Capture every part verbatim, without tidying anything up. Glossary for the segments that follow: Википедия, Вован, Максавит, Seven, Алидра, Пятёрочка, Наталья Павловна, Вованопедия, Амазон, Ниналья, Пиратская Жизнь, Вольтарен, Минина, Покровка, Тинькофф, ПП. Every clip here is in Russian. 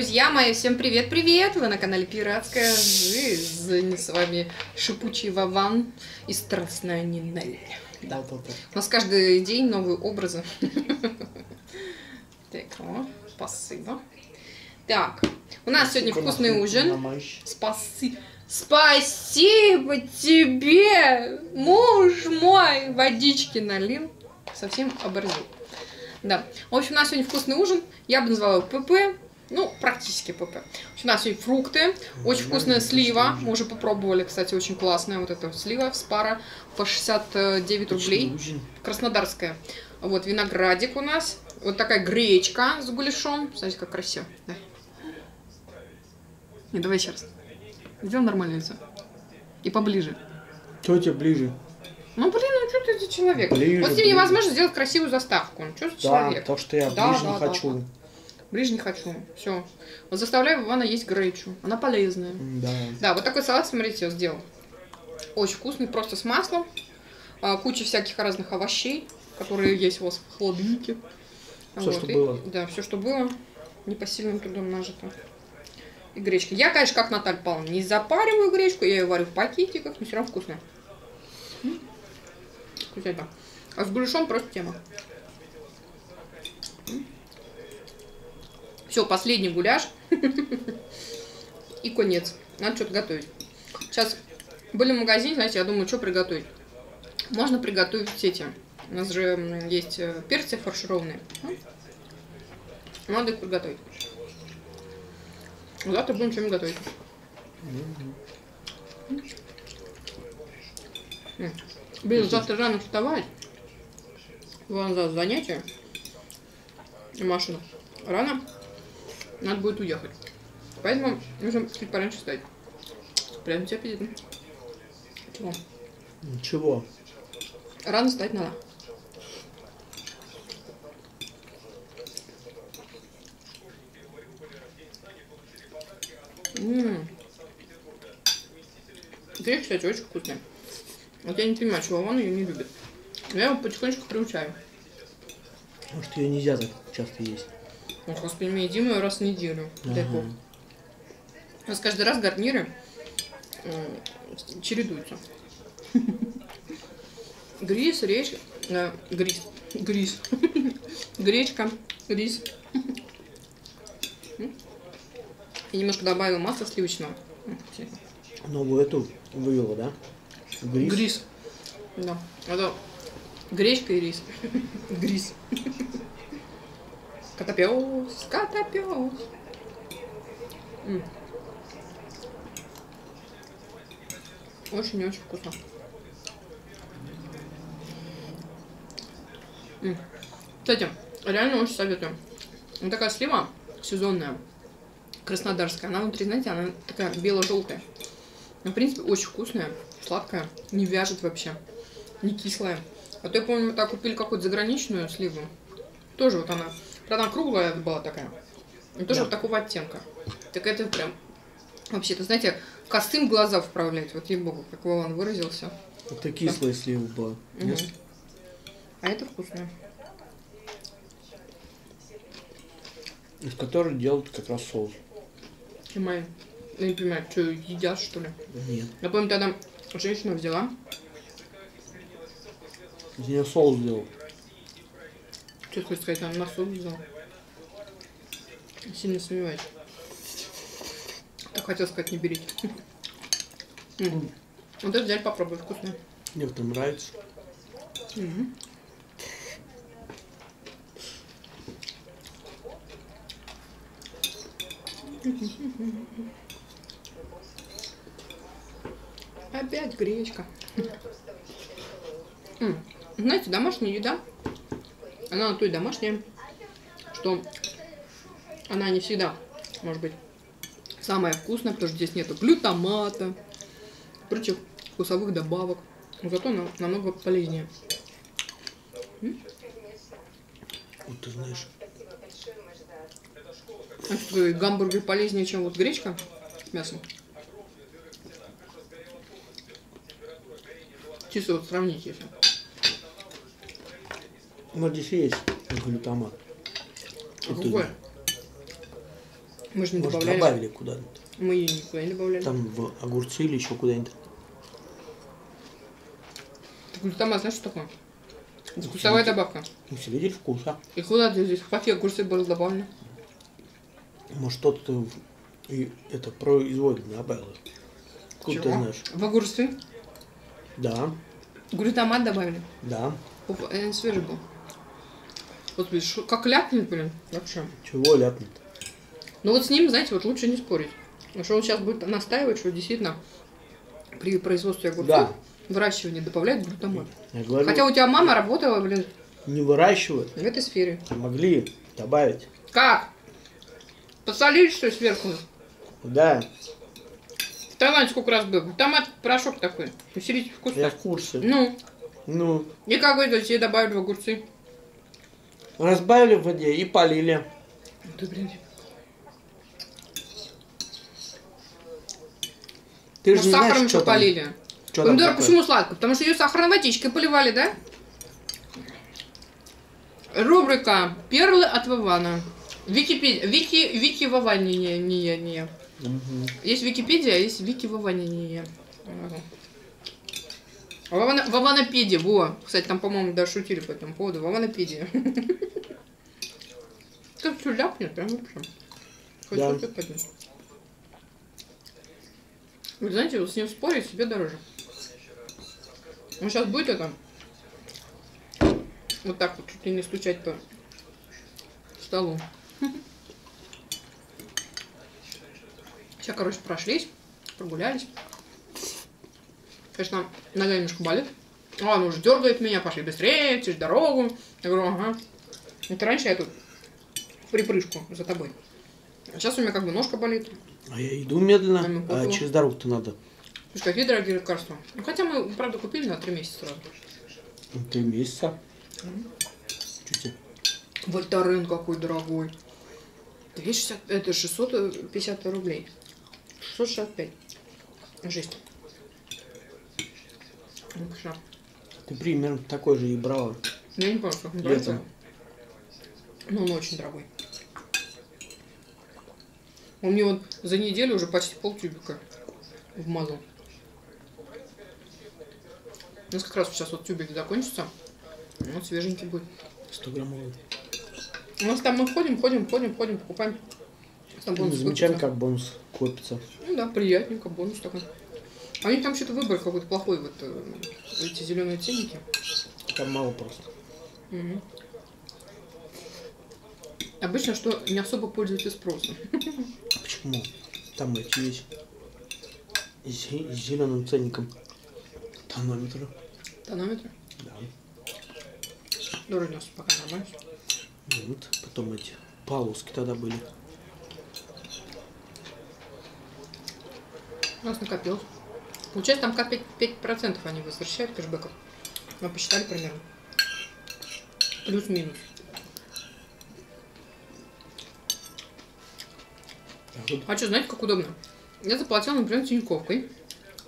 Друзья мои, всем привет-привет! Вы на канале Пиратская Жизнь. С вами шипучий Вован и страстная Ниналья. Да, да, да. У нас каждый день новые образы. Так, спасибо. Так, у нас сегодня вкусный ужин. Спасибо. Спасибо тебе, муж мой. Водички налил. Совсем оборзел. Да. В общем, у нас сегодня вкусный ужин. Я бы назвала его ПП. Ну, практически ПП. У нас есть фрукты, очень вкусная слива. Мы уже попробовали, кстати, очень классная вот эта слива с пара по шестьдесят девять рублей. Краснодарская. Вот виноградик у нас. Вот такая гречка с гуляшом. Смотрите, как красиво. Да. Не, давай еще раз. Сделай нормальное лицо. И поближе. Что тебе ближе? Ну, блин, ну что ты за человек? Ближе, вот тебе невозможно сделать красивую заставку. Ну, что за человек? Да, то, что я да, ближе да, не да, хочу. Да, да. Ближе не хочу. Все. Вот заставляю Вована есть гречу. Она полезная. Да. Да, вот такой салат, смотрите, я сделал. Очень вкусный, просто с маслом. А, куча всяких разных овощей, которые есть у вас в холодильнике. Все, вот. что И, было. Да, все, что было. Непосильным трудом нажито. И гречка. Я, конечно, как Наталья Павловна, не запариваю гречку. Я ее варю в пакетиках, но все равно вкусно. Вкусно. А с гуляшом просто тема. Все, последний гуляш и конец. Надо что-то готовить. Сейчас были в магазине, знаете, я думаю, что приготовить. Можно приготовить эти. У нас же есть перцы фаршированные. Надо их приготовить. Завтра будем что-нибудь готовить. Блин, завтра рано вставать. Вон за занятие. И машина. Рано. Надо будет уехать. Поэтому нужно чуть пораньше встать. Прям тебе аппетитно. Чего? Ничего. Рано встать надо. Ммм. Гречка, кстати, очень вкусная. Вот я не понимаю, чего он ее не любит. Я его потихонечку приучаю. Может, ее нельзя так часто есть. Ох, господи, мы едим ее раз в неделю. Ага. У нас каждый раз гарниры э, чередуются. Грис, речь, э, грис, грис, гречка, рис. Я немножко добавила масла сливочного. Новую эту вывела, да? Грис. Грис. Да. Это гречка и рис. Грис. Котопёс, котопёс. Очень-очень вкусно. М. Кстати, реально очень советую. Вот такая слива сезонная, краснодарская. Она внутри, знаете, она такая бело-желтая. В принципе, очень вкусная, сладкая, не вяжет вообще, не кислая. А то я помню, мы так купили какую-то заграничную сливу. Тоже вот она. Правда, она круглая была такая. И тоже да. Вот такого оттенка. Так это прям... Вообще-то, знаете, косым глаза вправлять. Вот ей-богу, как Вован выразился. Это кислая да. Слива была. Угу. А это вкусно. Из которой делают как раз соус. И мои... Я не понимаю, что, едят, что ли? Нет. Я помню, тогда женщина взяла. Из нее соус делал. Что ты хочешь сказать, она на суп взяла? Сильно сомневаюсь. Так хотел сказать, не берите. Mm. Вот это взяли, попробуй, вкусно. Мне это нравится. Mm. Опять гречка. Mm. Знаете, домашняя еда. Она на той домашняя, что она не всегда, может быть, самая вкусная, потому что здесь нету глютамата, прочих вкусовых добавок. Но зато она намного полезнее. Вот ты знаешь. А что, гамбургер полезнее, чем вот гречка с мясом? Чисто вот сравнить, если. Но здесь есть глютамат. Какой? Мы же не Может, добавляли. добавили куда-нибудь. Мы ее никуда не добавляли. Там в огурцы или еще куда-нибудь. Так глютамат, знаешь, что такое? Это вкусовая добавка. Ну, все видели вкус, а? И куда ты здесь? В паке огурцы были добавлены. Может, кто-то это производит, добавил. Откуда ты знаешь? В огурцы? Да. Глютамат добавили? Да. Он свежий был. Вот видишь, как ляпнет, блин, вообще. Чего ляпнет? Ну вот с ним, знаете, вот лучше не спорить. Потому что он сейчас будет настаивать, что действительно при производстве огурцов, да, выращивание добавляет глютамат. Говорю, хотя у тебя мама работала, блин. Не выращивают. В этой сфере. Могли добавить. Как? Посолить, что ли, сверху? Да. В Таиланде сколько раз был? Глютамат, порошок такой. Усилитель вкуса. Я в курсе. Ну. Ну. И какой-то тебе добавили в огурцы. Разбавили в воде и полили. Да, блин. Ты же не сахаром знаешь, что там, полили. Что помидор там почему сладко? Потому что ее сахарной водичкой поливали, да? Рубрика «Перлы от Вована». Википедия. Вики, Вики Вованине. Не, не. Угу. Есть Википедия, а есть Вики Вованине. Вована, Вованопедия, во. Кстати, там, по-моему, даже шутили по этому поводу. Вованопедия. Как все ляпнет, прям вообще. Вы знаете, вот с ним спорить себе дороже. Он сейчас будет это вот так вот чуть ли не стучать по столу. Сейчас, короче, прошлись, прогулялись. Конечно, нога немножко болит. А, он уже дергает меня, пошли быстрее, через дорогу. Я говорю, ага. Это раньше я тут в припрыжку за тобой. А сейчас у меня как бы ножка болит. А я иду медленно, а через дорогу-то надо. Слушай, какие дорогие лекарства. Ну, хотя мы, правда, купили на три месяца сразу. три месяца? Чуть-чуть. Вольтарен какой дорогой. двести шестьдесят, это шестьсот пятьдесят рублей. шестьсот шестьдесят пять. Жесть. Ты примерно такой же и брала. Я не помню, как он брал. Ну, он очень дорогой. Он мне вот за неделю уже почти полтюбика вмазал. У нас как раз сейчас вот тюбик закончится. Вот свеженький будет. сто граммовый. У нас там мы ходим, ходим, ходим, ходим, покупаем. Там бонус. Замечаем, как бонус копится. Ну да, приятненько, бонус такой. А у них там что-то выбор какой-то плохой, вот эти зеленые ценники. Там мало просто. Угу. Обычно, что не особо пользуется спросом. Почему? Там эти есть с зеленым ценником. Тонометры. Тонометры? Да. Дорого у нас пока нормально. Вот. Потом эти полоски тогда были. У нас накопилось. Получается, там как пять процентов они возвращают кэшбэков. Мы посчитали примерно. Плюс-минус. А что, знаете, как удобно? Я заплатила, например, Тинькоффкой.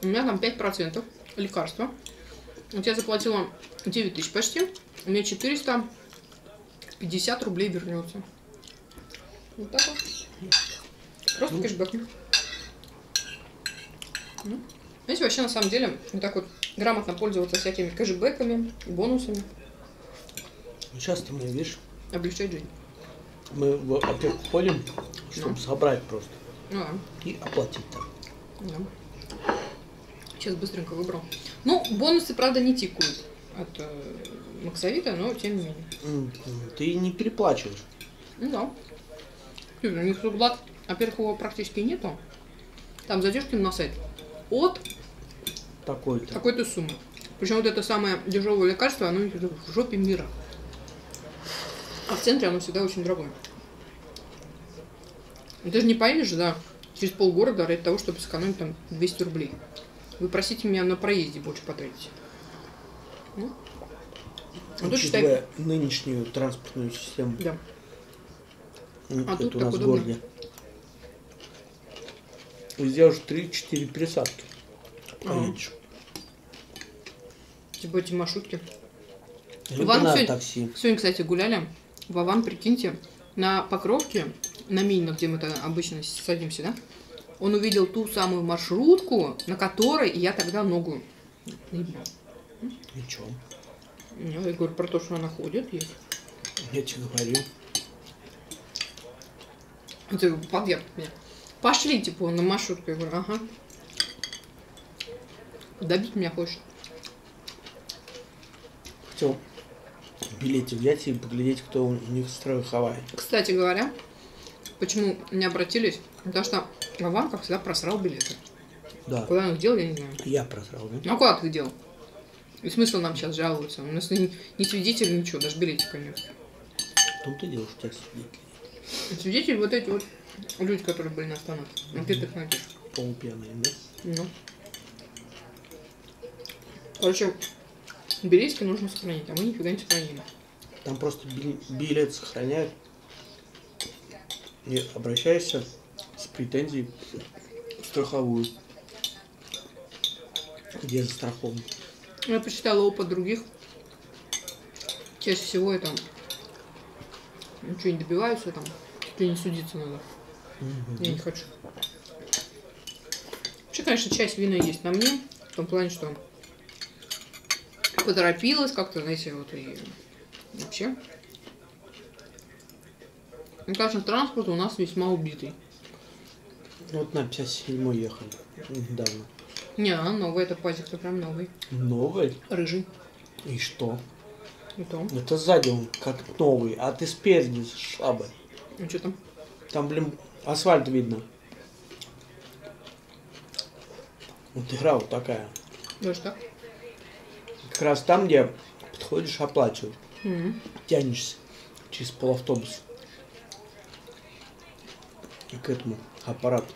У меня там пять процентов лекарства. Вот я заплатила девять тысяч почти. У меня четыреста пятьдесят рублей вернется. Вот так вот. Просто ну, кэшбэк. Ну, знаете, вообще, на самом деле, вот так вот грамотно пользоваться всякими кэшбэками, бонусами. Часто мы, видишь, облегчает жизнь. Мы в аптеку ходим, чтобы да. собрать просто да. и оплатить там. Да. Сейчас быстренько выбрал. Ну, бонусы, правда, не тикают от э, Максавита, но тем не менее. Ты не переплачиваешь. Ну да. У них уплат, во-первых, его практически нету. Там зайдешь к ним на сайт от такой-то такой-то суммы. Причем вот это самое дешевое лекарство, оно в жопе мира. А в центре оно всегда очень дорогое. Ты же не поедешь, да, через полгорода ради того, чтобы сэкономить там двести рублей. Вы просите меня на проезде больше потратить. Ну? А тут, считай... нынешнюю транспортную систему. Да. Вот а тут у нас в городе. Сделаешь три-четыре пересадки. Поедешь. Типа эти маршрутки. Вован сегодня... такси. Сегодня, кстати, гуляли. Вован, прикиньте, на Покровке, на Минина, где мы обычно садимся, да, он увидел ту самую маршрутку, на которой я тогда ногу... Ничего. Я говорю про то, что она ходит. И... Я тебе говорю. Это подъем меня. Пошли, типа, он на маршрутку. Я говорю, ага. Добить меня хочешь? Хотел билеты взять и поглядеть, кто у них строил Хавай. Кстати говоря, почему не обратились? Потому что Вован, как всегда, просрал билеты. Да. Куда он их делал, я не знаю. Я просрал, да? Ну, куда ты их делал? И смысл нам сейчас жаловаться? У нас не, не свидетель, ничего, даже билетика нет. Что ты делаешь, у тебя свидетели? Свидетели вот эти вот люди, которые были на остановке. На пятых ногах. Полупьяные, да? Ну. Короче, билетики нужно сохранить, а мы нифига не сохранили. Там просто билет сохраняют. И обращаешься с претензией в страховую. Где застрахован? Я почитала опыт других. Чаще всего это ничего не добиваются, там тебе не судиться надо. Mm-hmm. Я не хочу. Вообще, конечно, часть вины есть на мне. В том плане, что поторопилась как-то, знаете, вот и вообще. Ну, конечно, транспорт у нас весьма убитый. Вот на пятьдесят седьмой ехали недавно. Не, а новый, это пазик-то прям новый. Новый? Рыжий. И что? И то. Это сзади он как новый, а ты спереди с шабой. Ну что там? Там, блин, асфальт видно. Вот игра вот такая. Даже так? Как раз там, где подходишь, оплачивают. Угу. Тянешься через полавтобуса. И к этому аппарату.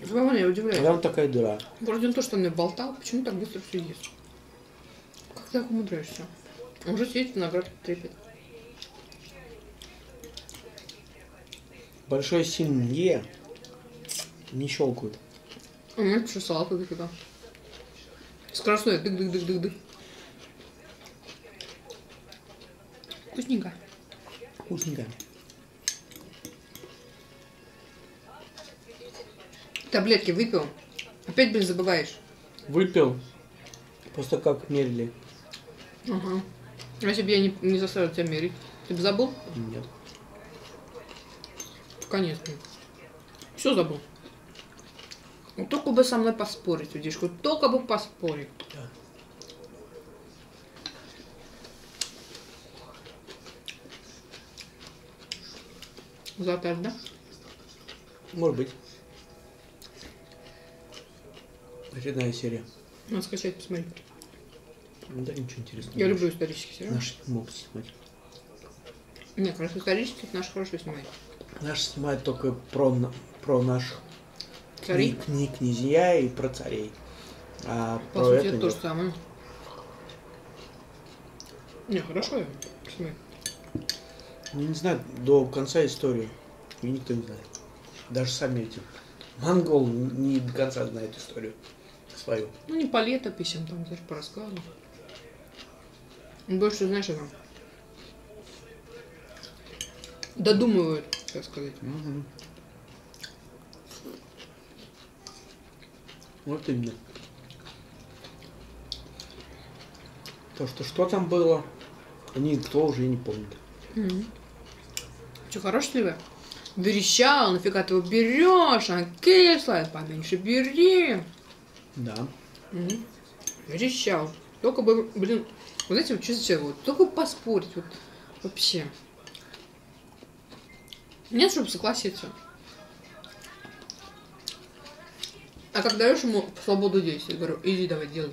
Я удивляюсь. Там такая дыра. Вроде он то, что он и болтал, почему так быстро все ест? Как ты так умудряешься? Он уже сидит, виноград трепет. Большой семье не щелкают. У меня еще салат вот такой. С красной, дык-дык-дык-дык-дык. Вкусненько. Вкусненько. Таблетки выпил. Опять, блин, забываешь. Выпил. Просто как мерили. Ага. Если бы я не, не заставил тебя мерить, ты бы забыл? Нет. Конец, блин. Все забыл. Вот только бы со мной поспорить, видишь, вот только бы поспорить. Да. Золотарь, да? Может быть. Очередная серия. Надо скачать, посмотреть. Ну да, ничего интересного. Я наш... люблю исторические сериалы. Наши могут снимать. Нет, как раз исторических наши хорошо снимают. Наши снимают только про, про наших кни... кни... князья и про царей. А по сути, это, это то же самое. Не, хорошо я снимаю. Ну, не знаю, до конца истории. И никто не знает. Даже сами эти. Монгол не до конца знает историю свою. Ну, не по летописям, там, даже по рассказам. Больше, знаешь, она додумывают, так сказать. Угу. Вот именно. То, что что там было, никто уже не помнит. Угу. Что, хорош ли вы? Верещал, нафига ты его берешь, она кислая, поменьше бери. Да. Угу. Верещал. Только бы, блин, вот знаете, вот честно человек, вот, только бы поспорить, вот, вообще. Нет, чтобы согласиться. А как даешь ему свободу действий, говорю, иди давай, делай.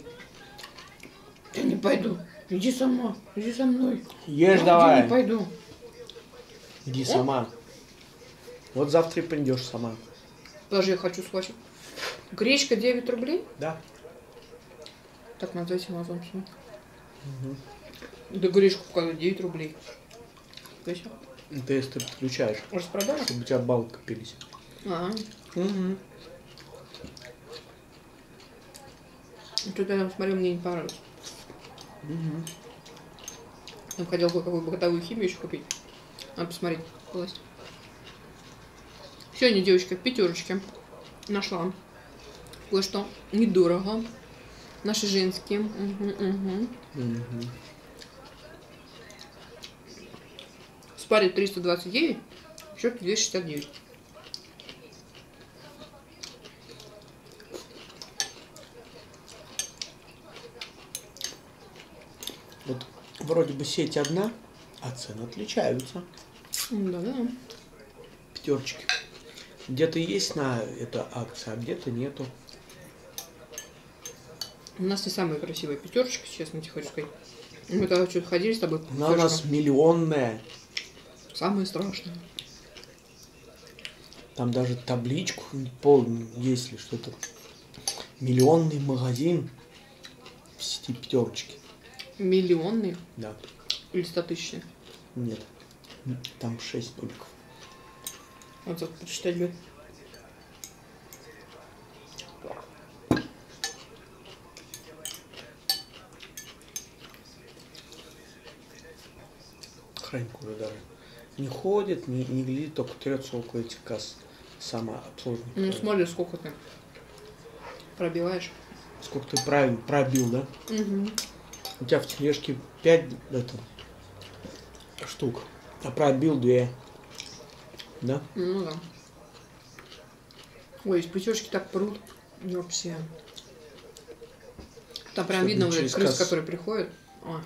Я не пойду. Иди сама, иди со мной. Ешь я давай. Я не пойду. Иди Оп. сама. Вот завтра и придешь сама. Подожди, я хочу схватить. Гречка девять рублей? Да. Так, надо зайти на Амазон. Угу. Да гречку показывают девять рублей. Зачем? Это если ты подключаешь. Распродажа? Чтобы у тебя баллы копились. Ага. Угу. Что-то я там смотрю, мне не понравилось. Угу. Я хотел какую-то бытовую химию еще купить. Надо посмотреть. Сегодня девочка в Пятёрочке нашла кое-что недорого. Наши женские. Угу, угу. Угу. В спаре триста двадцать девять, в счете двести шестьдесят девять. Вот вроде бы сеть одна, а цены отличаются. Да-да. Пятёрочки. Где-то есть на это акция, а где-то нету. У нас не самая красивая пятёрочка, честно тебе хочу сказать. Мы тогда что-то ходили с тобой. Она у нас миллионная. Самое страшное. Там даже табличку пол, если что-то. Миллионный магазин в сети Пятёрочки. Миллионный? Да. Или стотысячный? Нет. Там шесть нуликов. Вот так почитать бы. Хранька уже даже не ходит, не, не глядит, только трется около этих касс самообслуживания. Ну смотри, сколько ты пробиваешь. Сколько ты правильно пробил, да? Угу. У тебя в тележке пять это, штук, а пробил две. Да? Ну да. Ой, из Пятёрочки так прут вообще. Там прям что видно уже крыс, касс... которые приходят. О.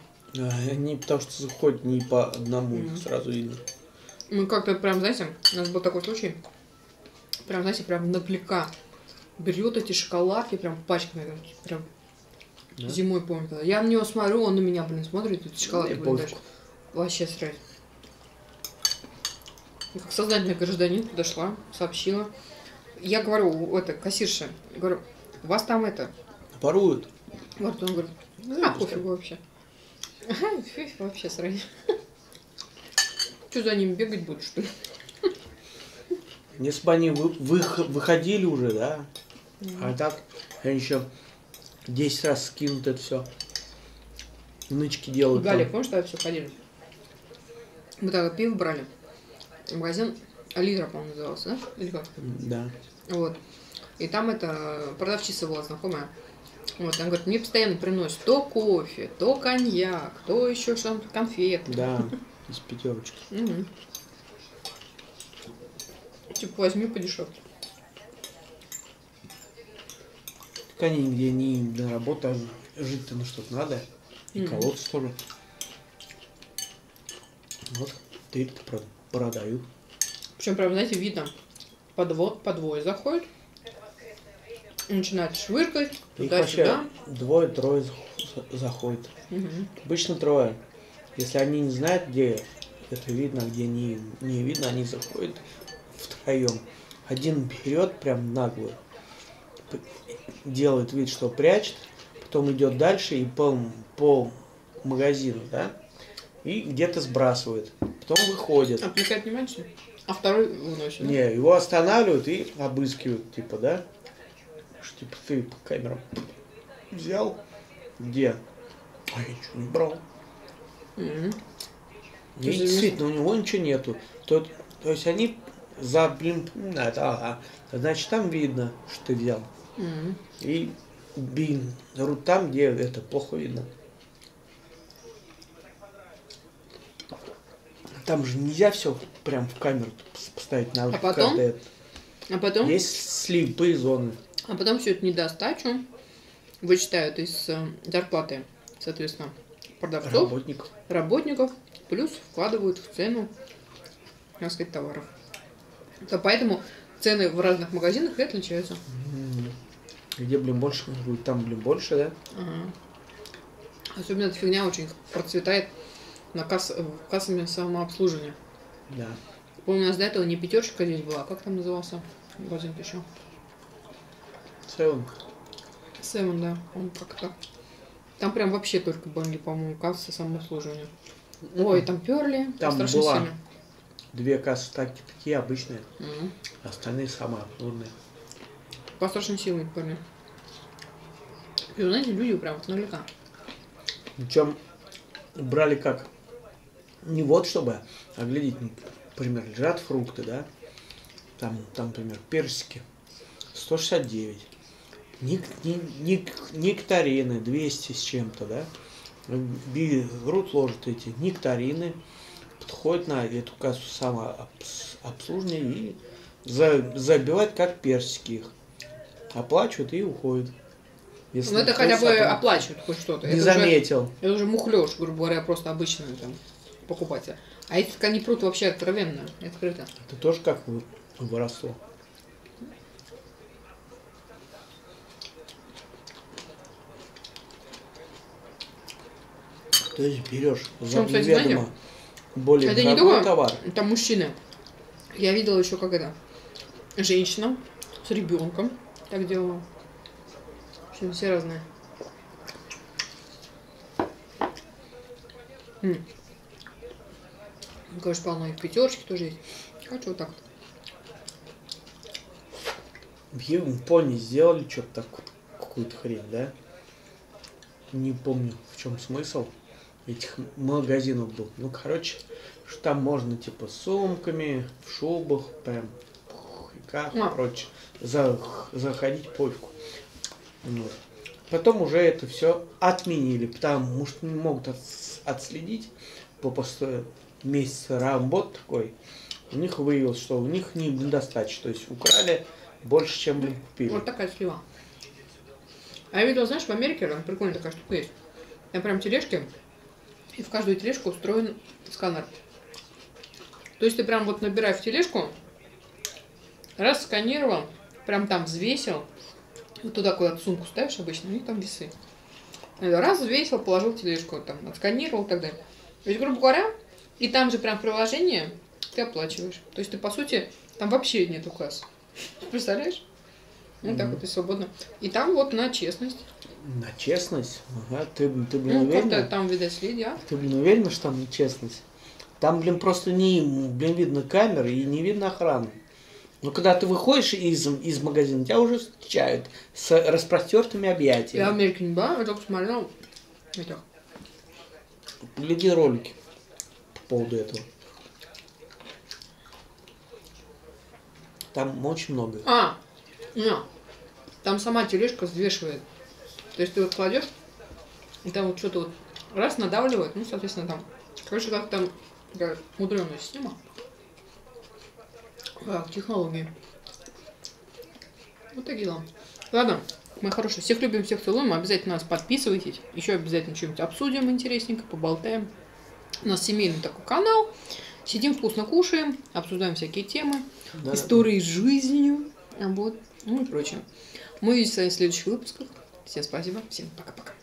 Они потому что заходят не по одному, mm-hmm. их сразу видно. Мы как-то прям, знаете, у нас был такой случай, прям, знаете, прям наплека берет эти шоколадки, прям пачками, прям да? Зимой помню. Тогда. Я на него смотрю, он на меня, блин, смотрит, эти шоколадки были дальше. Вообще срать. Как сознательный гражданин подошла, сообщила. Я говорю, это, кассирша, говорю, вас там это... Воруют. Вот он говорит, а пофигу вообще. Ага, вообще срань. Что за ним бегать будут, что ли? Если бы они вы, вы, выходили уже, да? Mm. А так они еще десять раз скинут это все. Нычки делают. Галя, помнишь, что все ходили? Мы тогда пиво брали. Магазин Алидра, по-моему, назывался, да? Или как? Да. Вот. И там это продавщица была знакомая. Вот, она говорит, мне постоянно приносят то кофе, то коньяк, то еще что-то, конфеты. Да, из Пятёрочки. Угу. Типа, возьми подешевке. Так они нигде не до работы, а жить-то на что-то надо. И угу. Колодцы тоже. Вот, ты-то продают. Причем, прям, знаете, видно, подво- подвое заходит. Начинает швыркать, туда-сюда. Двое-трое заходит. Угу. Обычно трое. Если они не знают, где это видно, где не, не видно, они заходят втроем. Один берет прям наглую, делает вид, что прячет, потом идет дальше и по, по магазину, да, и где-то сбрасывает. Потом выходит. Отвлекает внимание, что ли? А второй выносит? Не, да? Его останавливают и обыскивают, типа, да. Типа ты по камерам взял? Где? А я ничего не брал. Mm-hmm. И действительно, у него ничего нету. То, то есть они за, блин, это, ага. Значит, там видно, что ты взял. Mm-hmm. И бин, рут там, где это плохо видно. Там же нельзя все прям в камеру поставить на руку. А потом? Есть слепые зоны. А потом всю эту недостачу вычитают из зарплаты, соответственно, продавцов, работников, работников плюс вкладывают в цену, так сказать, товаров. То поэтому цены в разных магазинах и отличаются. Где, блин, больше, там, блин, больше, да? Ага. Особенно эта фигня очень процветает на касс... кассами самообслуживания. Да. Помню, у нас до этого не Пятёрочка здесь была, а как там назывался магазин еще? Seven. Seven, да. Он как-то. Там прям вообще только были, по-моему, кассы самообслуживания. Ой, там перли. Там была сильно. Две кассы так, такие обычные. Угу. Остальные самообслуживания. По страшной силе перли. И, знаете, люди прям с нулика. Причем брали как? не вот чтобы оглядеть, а, ну, например, лежат фрукты, да, там, там например, персики сто шестьдесят девять, ник, ник, ник, нектарины двести с чем-то, да, берут, ложат эти нектарины, подходят на эту кассу самообслуживания и за, забивают как персики их, оплачивают и уходят. Если ну это хотя бы там... оплачивают хоть что-то. Не это заметил. Уже, это уже мухлёж, грубо говоря, просто обычный там покупатель. А если они прут вообще откровенно, открыто? Это тоже как выросло. То есть берешь за неведомо более это дорогой товар. Это мужчины. Я видела еще как это. Женщина с ребенком так делала. Все разные. М-м. Конечно, полно и в пятерочке тоже есть. Хочу вот так вот. В Японии сделали что-то такое, какую-то хрень, да? Не помню, в чем смысл этих магазинов был. Ну, короче, что там можно типа с сумками, в шубах, прям, в хиках, а. Прочее. За, заходить пофигу. Вот. Потом уже это все отменили, потому что не могут отследить по после месяца работ такой. У них выявилось, что у них недостаточно, то есть украли больше, чем мы купили. Вот такая слива. А я видела, знаешь, в Америке там прикольная такая штука есть. Там прям тележки, и в каждую тележку устроен сканер. То есть ты прям вот набираешь в тележку, раз сканировал, прям там взвесил. Вот туда куда-то сумку ставишь обычно, у них там весы. Раз взвесил, положил тележку, там, отсканировал и так далее. То есть, грубо говоря, и там же прям в приложении ты оплачиваешь. То есть ты, по сути, там вообще нету касс. Представляешь? Ну, mm-hmm. так вот и свободно. И там вот на честность. На честность? Ага, ты, ты блин, ну, уверена? Там, видать, следи, а? Ты, блин, уверена, что там честность? Там, блин, просто не, блин, видно камеры и не видно охраны. Но когда ты выходишь из, из магазина, тебя уже встречают с распростертыми объятиями. Я в Америке не была, я только смотрел. Гляди ролики по поводу этого. Там очень много. А, да. Там сама тележка взвешивает. То есть ты вот кладешь, и там вот что-то вот раз надавливает, ну, соответственно, там. Короче, как там такая мудреная система. Так, технологии. Вот такие дела. Ладно, мои хорошие, всех любим, всех целуем. Обязательно нас подписывайтесь. Еще обязательно что-нибудь обсудим интересненько, поболтаем. У нас семейный такой канал. Сидим, вкусно кушаем, обсуждаем всякие темы, да, истории с жизнью, вот, ну и прочее. Мы увидимся в следующих выпусках. Всем спасибо, всем пока-пока.